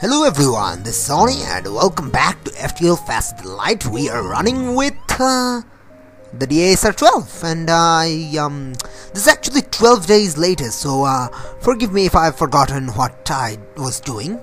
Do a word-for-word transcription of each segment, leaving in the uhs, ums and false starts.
Hello everyone, this is Sony and welcome back to F T L Fast Delight. We are running with uh, the D A S R twelve and I, um, this is actually twelve days later, so uh, forgive me if I've forgotten what I was doing.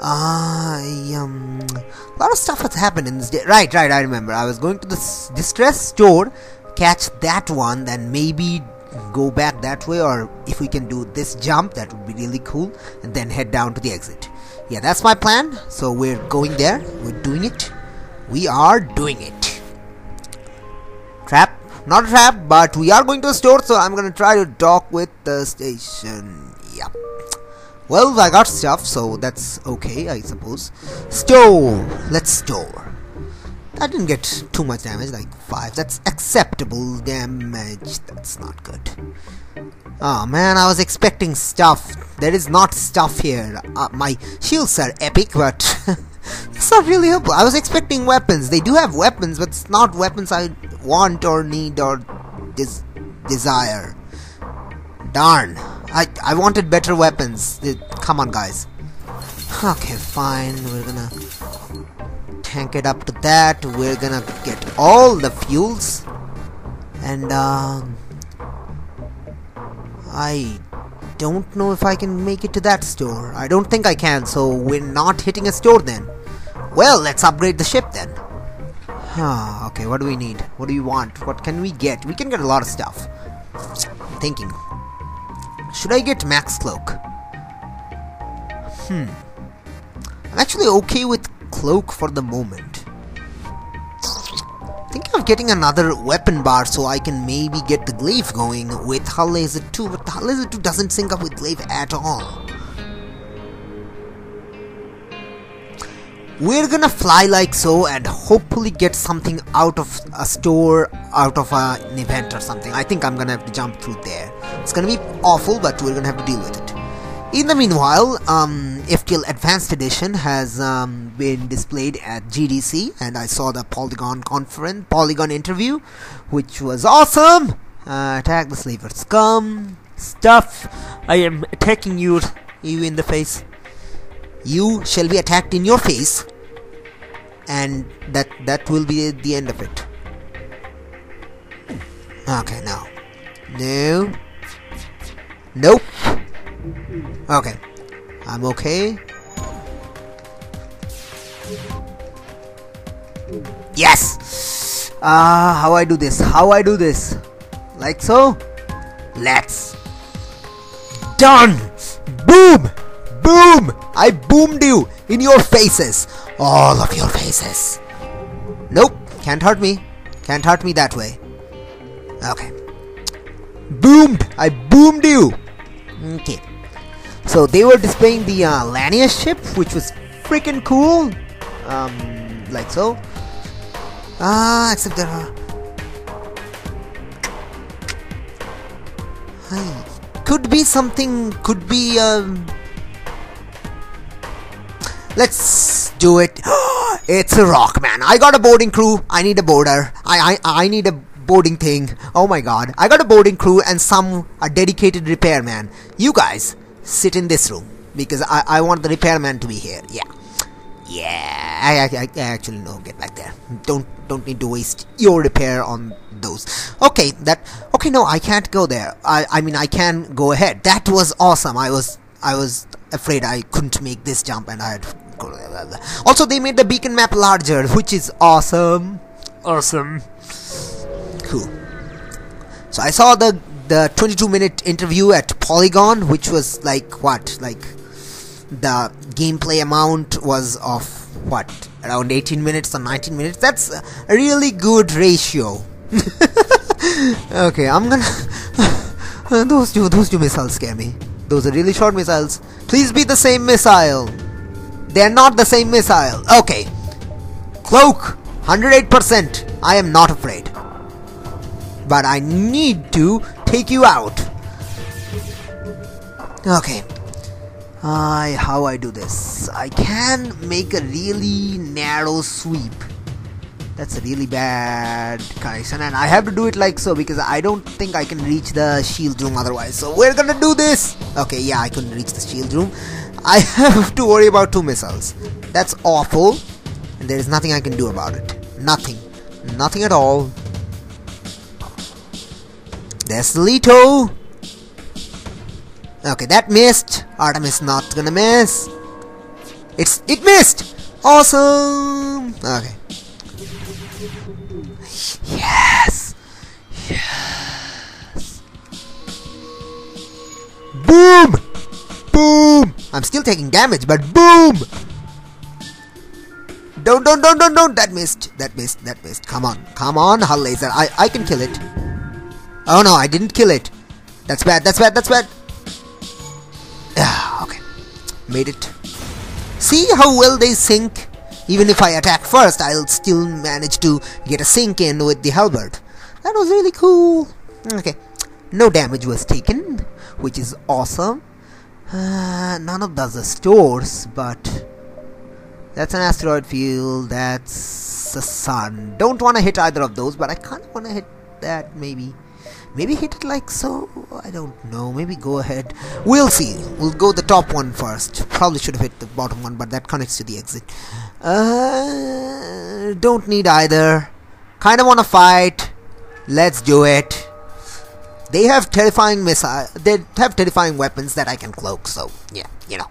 Uh, I, um, a lot of stuff has happened in this day. Right, right, I remember. I was going to the distress store, catch that one, then maybe go back that way, or if we can do this jump, that would be really cool, and then head down to the exit. Yeah, that's my plan. So we're going there. We're doing it. We are doing it. Trap. Not a trap, but we are going to a store, so I'm gonna try to dock with the station. Yeah. Well, I got stuff, so that's okay, I suppose. Store. Let's store. That didn't get too much damage, like five. That's acceptable damage. That's not good. Oh man, I was expecting stuff. There is not stuff here. Uh, my shields are epic, but it's not really helpful. I was expecting weapons. They do have weapons, but it's not weapons I want or need or des desire. Darn. I, I wanted better weapons. They, come on, guys. Okay, fine. We're gonna tank it up to that. We're gonna get all the fuels. And, um... Uh, I don't know if I can make it to that store. I don't think I can, so we're not hitting a store then. Well, let's upgrade the ship then. Huh, okay, what do we need? What do we want? What can we get? We can get a lot of stuff. I'm thinking. Should I get Max Cloak? Hmm. I'm actually okay with Cloak for the moment. I'm thinking of getting another weapon bar so I can maybe get the glaive going with Hull Laser two, but Hull Laser two doesn't sync up with glaive at all. We're gonna fly like so and hopefully get something out of a store, out of a, an event or something. I think I'm gonna have to jump through there. It's gonna be awful, but we're gonna have to deal with it. In the meanwhile, um, F T L Advanced Edition has um, been displayed at G D C, and I saw the Polygon conference, Polygon interview, which was awesome. Uh, attack the slaver scum stuff. I am attacking you, you in the face. You shall be attacked in your face, and that that will be the end of it. Okay, no, no, nope. Okay, I'm okay. Yes! Ah, uh, how I do this? How I do this? Like so? Let's. Done! Boom! Boom! I boomed you in your faces. All of your faces. Nope, can't hurt me. Can't hurt me that way. Okay. Boomed! I boomed you! Okay. So they were displaying the uh, Lanius ship, which was freaking cool, um, like so. Ah, uh, except that. Uh, could be something. Could be. Um, let's do it. It's a rock, man. I got a boarding crew. I need a boarder. I I I need a. boarding thing. Oh my god. I got a boarding crew and some a dedicated repairman. You guys sit in this room because I, I want the repairman to be here. Yeah. Yeah. I, I, I actually no. Get back there. Don't don't need to waste your repair on those. Okay. That. Okay. No. I can't go there. I, I mean I can go ahead. That was awesome. I was I was afraid I couldn't make this jump and I had to go there. Also they made the beacon map larger, which is awesome. Awesome. Cool. So I saw the the twenty-two minute interview at Polygon, which was like what, like the gameplay amount was of what, around eighteen minutes or nineteen minutes. That's a really good ratio. Okay, I'm gonna those two those two missiles scare me. Those are really short missiles. Please be the same missile. They're not the same missile. Okay. Cloak, one hundred eight percent. I am not afraid. But I need to take you out. Okay. I, how I do this? I can make a really narrow sweep. That's a really bad connection. And I have to do it like so because I don't think I can reach the shield room otherwise. So we're gonna do this. Okay, yeah, I couldn't reach the shield room. I have to worry about two missiles. That's awful. And there is nothing I can do about it. Nothing. Nothing at all. There's Leto. Okay, that missed. Artemis not gonna miss. It's it missed. Awesome. Okay. Yes. Yes. Boom. Boom. I'm still taking damage, but boom. Don't, don't, don't, don't, don't. That missed. That missed. That missed. Come on. Come on, Hull Laser. I, I can kill it. Oh no, I didn't kill it. That's bad. That's bad. That's bad. Ah, okay. Made it. See how well they sink? Even if I attack first, I'll still manage to get a sink in with the halberd. That was really cool. Okay. No damage was taken, which is awesome. Uh, none of those are stores, but... that's an asteroid field, that's a sun. Don't want to hit either of those, but I kind of want to hit that, maybe. Maybe hit it like so? I don't know. Maybe go ahead. We'll see. We'll go the top one first. Probably should have hit the bottom one, but that connects to the exit. Uh, don't need either. Kind of want to fight. Let's do it. They have terrifying missile. They have terrifying weapons that I can cloak. So yeah, you know,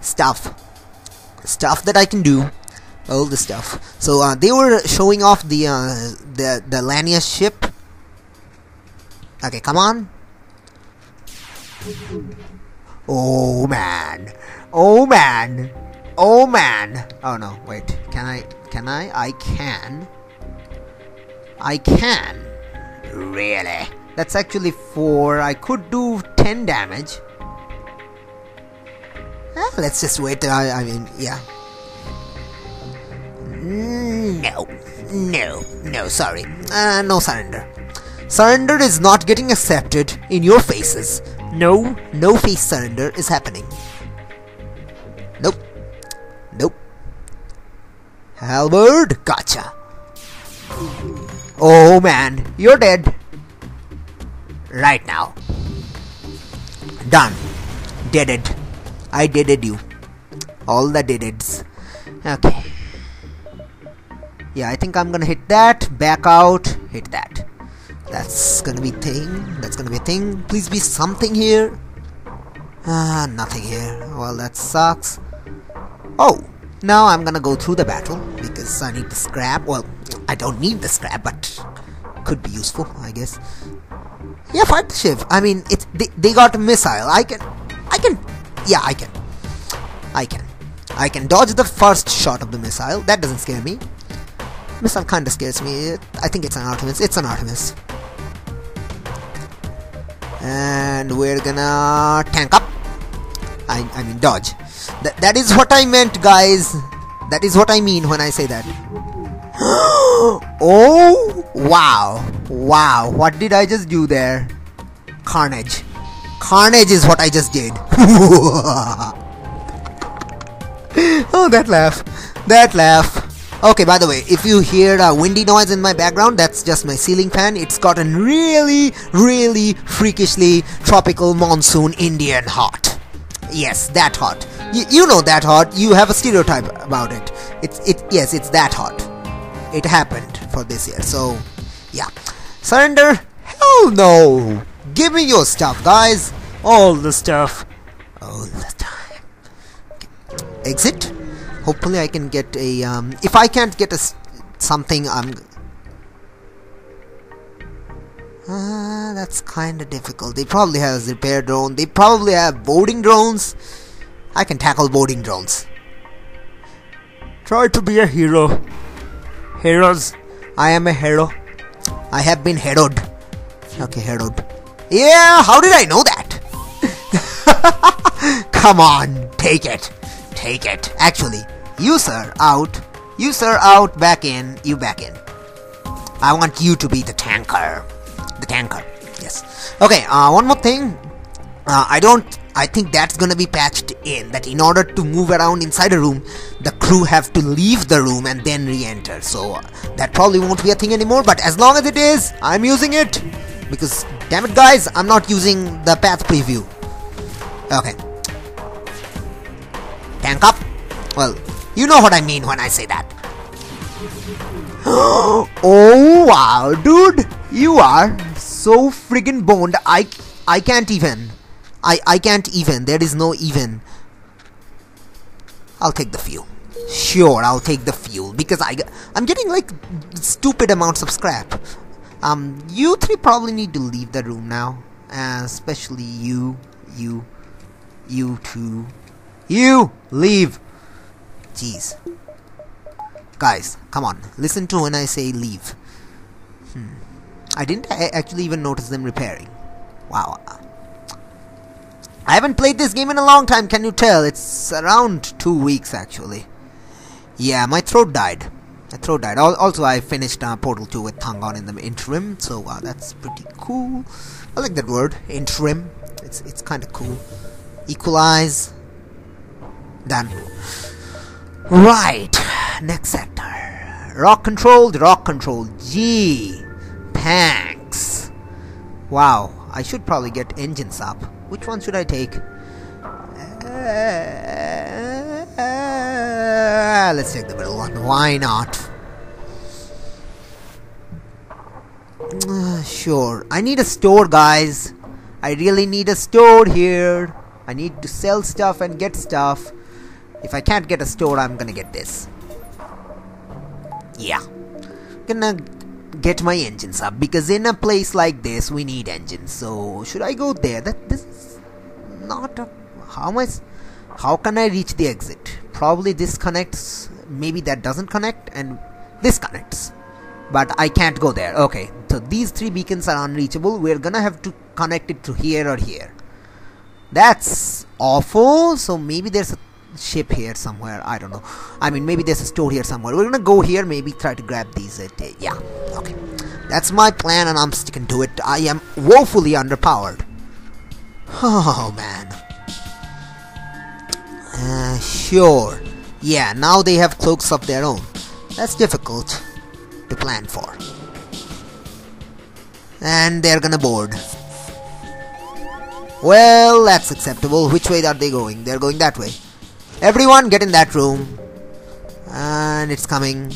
stuff, stuff that I can do. All the stuff. So uh, they were showing off the uh, the the Lanius ship. Okay, come on. Oh man. Oh man. Oh man. Oh no, wait. Can I? Can I? I can. I can. Really? That's actually four. I could do ten damage. Ah, let's just wait. I, I mean, yeah. No. No. No, sorry. Uh, no surrender. Surrender is not getting accepted in your faces. No, no face surrender is happening. Nope. Nope. Halberd, gotcha. Oh man, you're dead. Right now. Done. Did it. I deaded you. All the deadeds. Okay. Yeah, I think I'm gonna hit that. Back out. Hit that. That's gonna be thing. That's gonna be thing. Please be something here. Ah, nothing here. Well, that sucks. Oh, now I'm gonna go through the battle because I need the scrap. Well, I don't need the scrap, but could be useful, I guess. Yeah, fight the ship. I mean, it's they, they got a missile. I can, I can. Yeah, I can. I can. I can dodge the first shot of the missile. That doesn't scare me. Missile kind of scares me. I think it's an Artemis. It's an Artemis. And we're gonna tank up. I, I mean dodge. Th that is what I meant, guys. That is what I mean when I say that. Oh wow. Wow. What did I just do there? Carnage. Carnage is what I just did. Oh, that laugh. That laugh. Okay, by the way, if you hear a windy noise in my background, that's just my ceiling fan. It's gotten really, really freakishly tropical monsoon Indian hot. Yes, that hot. Y you know that hot. You have a stereotype about it. It's it. Yes, it's that hot. It happened for this year. So, yeah. Surrender? Hell no. Give me your stuff, guys. All the stuff. All the time. Okay. Exit. Hopefully I can get a, um, if I can't get a, something, I'm, uh, that's kind of difficult. They probably have a repair drone, they probably have boarding drones. I can tackle boarding drones. Try to be a hero. Heroes. I am a hero. I have been heroed. Okay, heroed. Yeah, how did I know that? Come on, take it. Take it. Actually, you sir out, you sir out, back in, you back in. I want you to be the tanker. The tanker, yes. Okay, uh, one more thing. Uh, I don't, I think that's gonna be patched in, that in order to move around inside a room, the crew have to leave the room and then re-enter. So, uh, that probably won't be a thing anymore, but as long as it is, I'm using it. Because, damn it guys, I'm not using the path preview. Okay. Tank up? Well, you know what I mean when I say that. Oh wow, dude, you are so friggin' boned. I I can't even. I I can't even. There is no even. I'll take the fuel. Sure, I'll take the fuel because I I'm getting like stupid amounts of scrap. Um, you three probably need to leave the room now, uh, especially you, you, you two. You leave. Jeez. Guys, come on. Listen to when I say leave. Hmm. I didn't I actually even notice them repairing. Wow. I haven't played this game in a long time, can you tell? It's around two weeks actually. Yeah, my throat died. My throat died. Al also, I finished uh, Portal two with Thang on in the interim, so uh, that's pretty cool. I like that word, interim. It's, it's kind of cool. Equalize. Done. Right. Next sector. Rock control, rock control. Gee. Thanks. Wow. I should probably get engines up. Which one should I take? Uh, let's take the middle one. Why not? Uh, sure. I need a store, guys. I really need a store here. I need to sell stuff and get stuff. If I can't get a store, I'm gonna get this. Yeah. Gonna get my engines up because in a place like this we need engines. So should I go there? That this is not a, how much how can I reach the exit? Probably this connects, maybe that doesn't connect, and this connects. But I can't go there. Okay. So these three beacons are unreachable. We're gonna have to connect it to here or here. That's awful. So maybe there's a ship here somewhere, I don't know. I mean, maybe there's a store here somewhere. We're gonna go here, maybe try to grab these. At, uh, yeah, okay. That's my plan and I'm sticking to it. I am woefully underpowered. Oh, man. Uh, sure. Yeah, now they have cloaks of their own. That's difficult to plan for. And they're gonna board. Well, that's acceptable. Which way are they going? They're going that way. Everyone get in that room. And it's coming.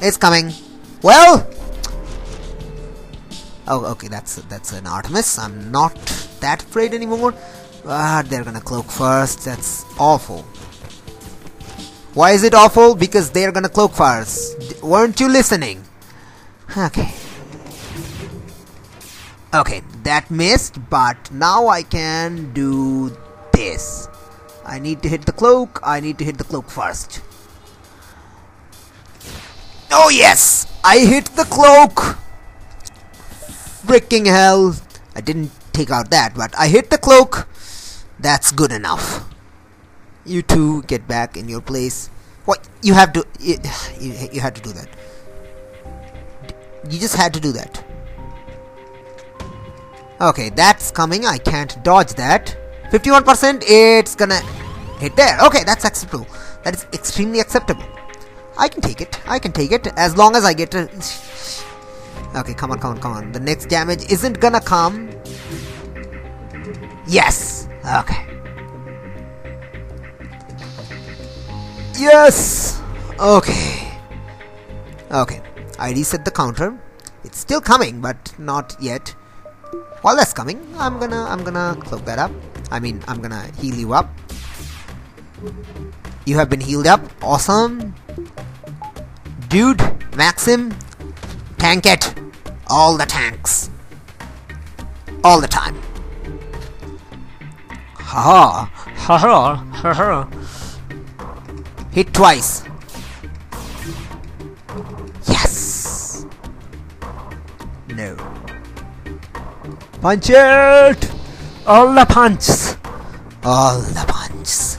It's coming. Well! Oh, okay, that's that's an Artemis. I'm not that afraid anymore. But they're gonna cloak first. That's awful. Why is it awful? Because they're gonna cloak first. D- weren't you listening? Okay. Okay, that missed, but now I can do this. I need to hit the cloak. I need to hit the cloak first. Oh yes! I hit the cloak! Freaking hell. I didn't take out that, but I hit the cloak. That's good enough. You two get back in your place. What? You have to... You, you, you had to do that. You just had to do that. Okay, that's coming. I can't dodge that. fifty-one percent, it's gonna hit there. Okay, that's acceptable. That is extremely acceptable. I can take it. I can take it as long as I get a... Okay, come on, come on, come on. The next damage isn't gonna come. Yes! Okay. Yes! Okay. Okay. I reset the counter. It's still coming, but not yet. While that's coming, I'm gonna, I'm gonna cloak that up. I mean, I'm gonna heal you up. You have been healed up. Awesome. Dude, Maxim, tank it. All the tanks. All the time. Ha ha. Ha ha. Hit twice. Yes. No. Punch it. All the punches! All the punches!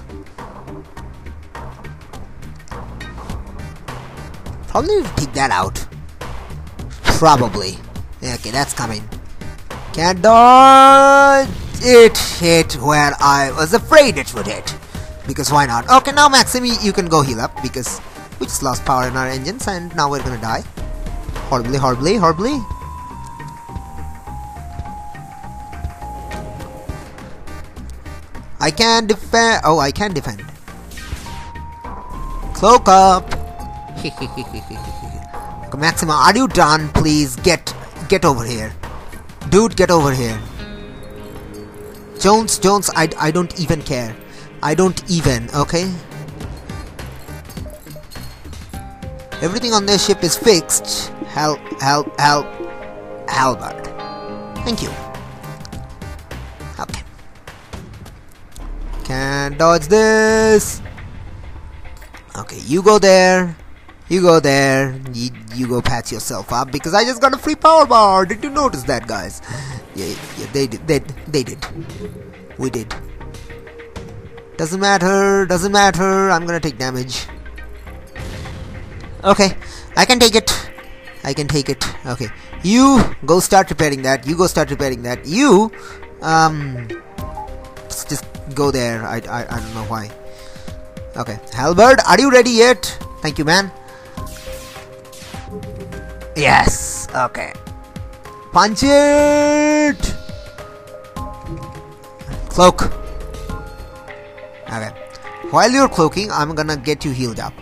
Probably need to take that out. Probably. Okay, that's coming. Can't dodge! It hit where I was afraid it would hit. Because why not? Okay, now Maxim, you can go heal up because we just lost power in our engines and now we're gonna die. Horribly, horribly, horribly. I can't defend. Oh, I can defend. Cloak up. Maxima, are you done? Please get get over here, dude. Get over here. Jones, Jones. I I don't even care. I don't even. Okay. Everything on this ship is fixed. Hal, Hal, Hal, Halberd. Thank you. Okay. Can't dodge this. Okay, you go there. You go there. You, you go patch yourself up because I just got a free power bar. Did you notice that, guys? Yeah, yeah they did. They, they did. We did. Doesn't matter. Doesn't matter. I'm gonna take damage. Okay, I can take it. I can take it. Okay, you go start repairing that. You go start repairing that. You, um, just, just go there. I, I, I don't know why. Okay, Halberd, are you ready yet? Thank you, man. Yes. Okay. Punch it. Cloak. Okay. While you're cloaking, I'm gonna get you healed up.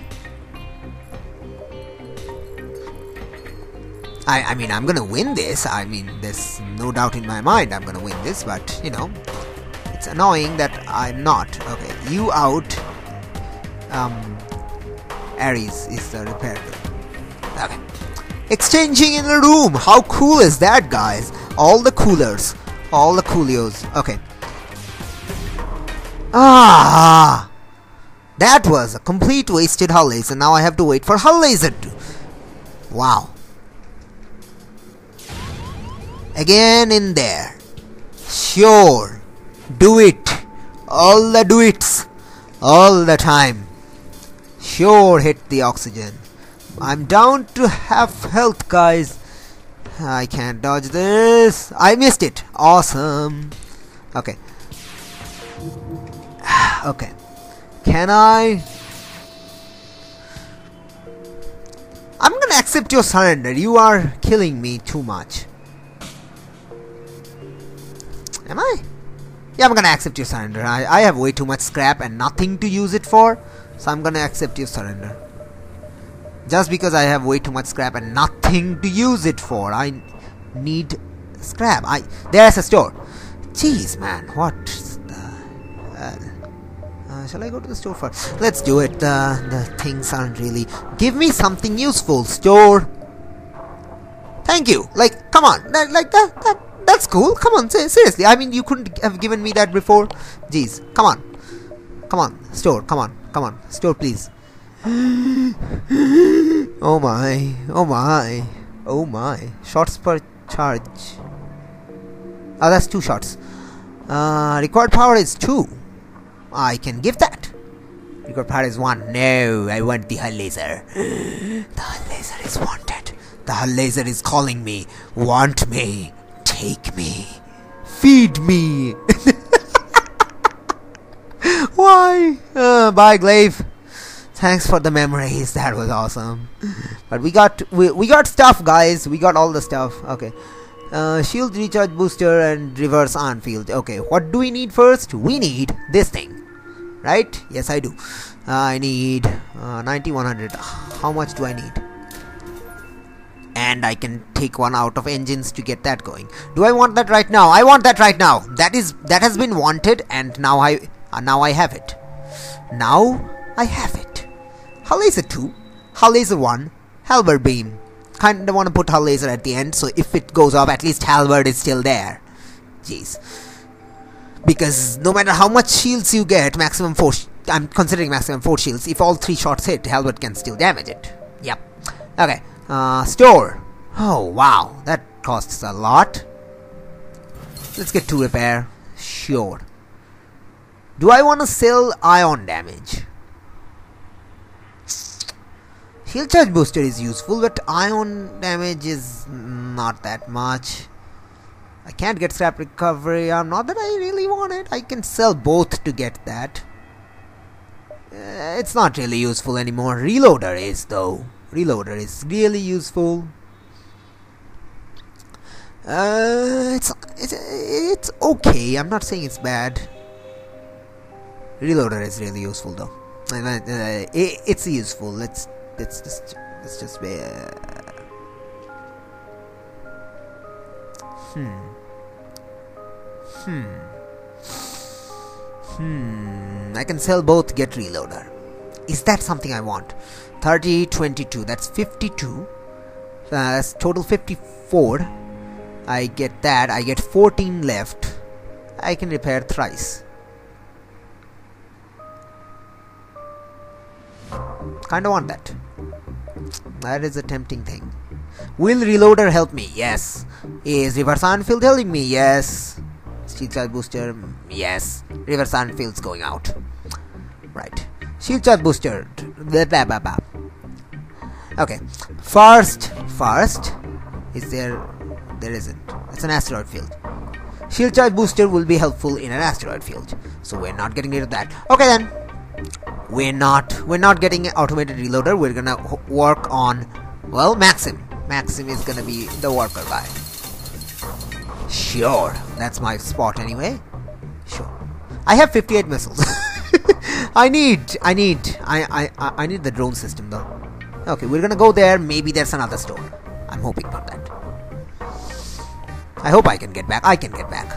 I, I mean, I'm gonna win this. I mean, there's no doubt in my mind I'm gonna win this, but you know, it's annoying that I'm not. Okay, you out. Um, Ares is the repair. Okay, exchanging in a room. How cool is that, guys? All the coolers, all the coolios. Okay. Ah, that was a complete wasted hull laser, and now I have to wait for hull laser to. Wow. Again in there. Sure. Do it. All the do it's. All the time. Sure, hit the oxygen. I'm down to half health, guys. I can't dodge this. I missed it. Awesome. Okay. Okay. Can I? I'm gonna accept your surrender. You are killing me too much. Am I? Yeah, I'm gonna accept your surrender. I, I have way too much scrap and nothing to use it for, so I'm gonna accept your surrender. Just because I have way too much scrap and nothing to use it for, I need scrap. I there's a store. Jeez, man, what's the? Uh, uh, shall I go to the store first? Let's do it. Uh, the things aren't really. Give me something useful, store. Thank you. Like, come on, that, like that. that. That's cool. Come on, seriously. I mean, you couldn't have given me that before. Jeez, come on, come on, store, come on, come on, store, please. Oh my, oh my, oh my. Shots per charge. Oh, that's two shots. Uh, required power is two. I can give that. Required power is one. No, I want the hull laser. The hull laser is wanted. The hull laser is calling me. Want me. Take me. Feed me. Why? Uh, bye, Glaive. Thanks for the memories. That was awesome. But we got we, we got stuff, guys. We got all the stuff. Okay. Uh, shield recharge booster and reverse on field. Okay. What do we need first? We need this thing. Right? Yes, I do. Uh, I need uh, ninety, one hundred. How much do I need? And I can take one out of engines to get that going. Do I want that right now? I want that right now. That is that has been wanted, and now I uh, now I have it. Now I have it. Hull laser two, hull laser one, Halberd beam. Kinda want to put hull laser at the end, so if it goes off, at least Halberd is still there. Jeez. Because no matter how much shields you get, maximum four. I'm considering maximum four shields. If all three shots hit, Halberd can still damage it. Yep. Okay. Uh, store. Oh wow, that costs a lot. Let's get to repair. Sure. Do I want to sell ion damage? Shield charge booster is useful, but ion damage is not that much. I can't get scrap recovery. Um, not that I really want it. I can sell both to get that. Uh, it's not really useful anymore. Reloader is though. Reloader is really useful. Uh, it's, it's it's okay. I'm not saying it's bad. Reloader is really useful though. Uh, it, it's useful. Let's let's just let's just be. Uh, hmm. Hmm. Hmm. I can sell both. Get reloader. Is that something I want? thirty, twenty-two. That's fifty-two. Uh, that's total fifty-four. I get that. I get fourteen left. I can repair thrice. Kinda want that. That is a tempting thing. Will reloader help me? Yes. Is River Sandfield helping me? Yes. Shield charge booster? Yes. River Sandfield's going out. Right. Shield charge booster. Blah, blah, blah, blah. Okay. First. First. Is there... There isn't. It's an asteroid field. Shield charge booster will be helpful in an asteroid field. So we're not getting rid of that. Okay then. We're not. We're not getting an automated reloader. We're gonna work on... Well, Maxim. Maxim is gonna be the worker guy. Sure. That's my spot anyway. Sure. I have fifty-eight missiles. I need... I need... I, I, I need the drone system though. Okay, we're gonna go there. Maybe there's another store. I'm hoping for that. I hope I can get back. I can get back.